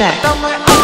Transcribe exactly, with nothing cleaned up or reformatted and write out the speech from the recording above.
track.